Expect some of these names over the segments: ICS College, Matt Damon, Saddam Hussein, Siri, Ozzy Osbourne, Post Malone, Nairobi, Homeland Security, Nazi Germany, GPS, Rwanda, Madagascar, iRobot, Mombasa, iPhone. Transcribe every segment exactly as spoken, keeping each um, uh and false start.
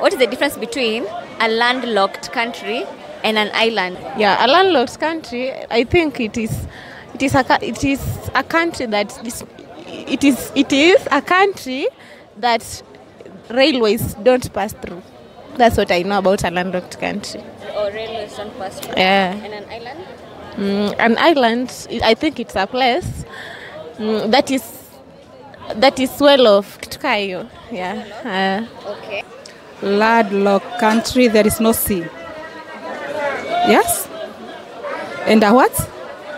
What is the difference between a landlocked country and an island? Yeah, a landlocked country, I think it is it is a it is a country that is, it is it is a country that railways don't pass through. That's what I know about a landlocked country. Or railways don't pass through. Yeah. And an island? Mm, an island, I think it's a place mm, that is that is well off. Kayo. Yeah. Uh, okay. Landlocked country, there is no sea. Yes? And a what?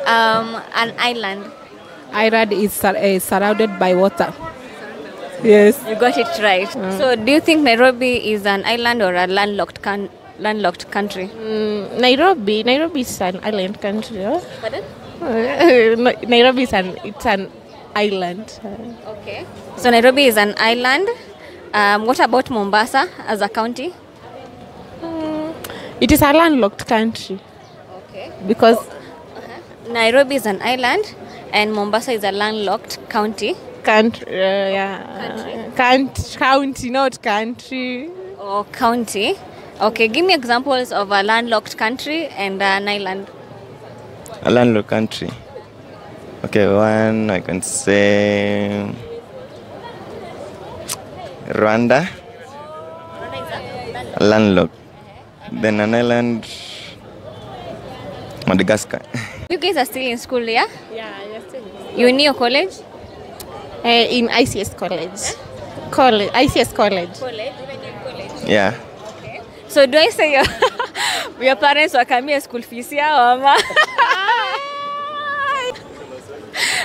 Um, an island. Island is sur uh, surrounded by water. Yes. You got it right. Mm. So do you think Nairobi is an island or a landlocked, can landlocked country? Mm, Nairobi. Nairobi is an island country. Huh? Pardon? Nairobi is an, it's an island. Okay. So Nairobi is an island. Um, what about Mombasa as a county? Mm, it is a landlocked country. Okay. Because oh, uh-huh. Nairobi is an island and Mombasa is a landlocked county. Country, uh, yeah. Country. County, not country. Oh, county. Okay, give me examples of a landlocked country and an island. A landlocked country. Okay, one I can say Rwanda. Landlocked. Landlocked. Okay. Then an island, Madagascar. You guys are still in school, yeah? Yeah, you're still in school. You're in your college? Uh, in I C S College. Huh? College. I C S College. College? Even in college? Yeah. Okay. So do I say your, your parents were coming to school fees here or ma?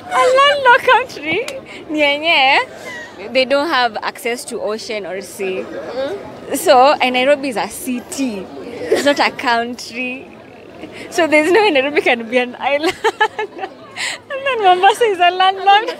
A landlocked country, they don't have access to ocean or sea. So, and Nairobi is a city, it's not a country. So there's no way Nairobi can be an island. And then Mombasa is a landlocked.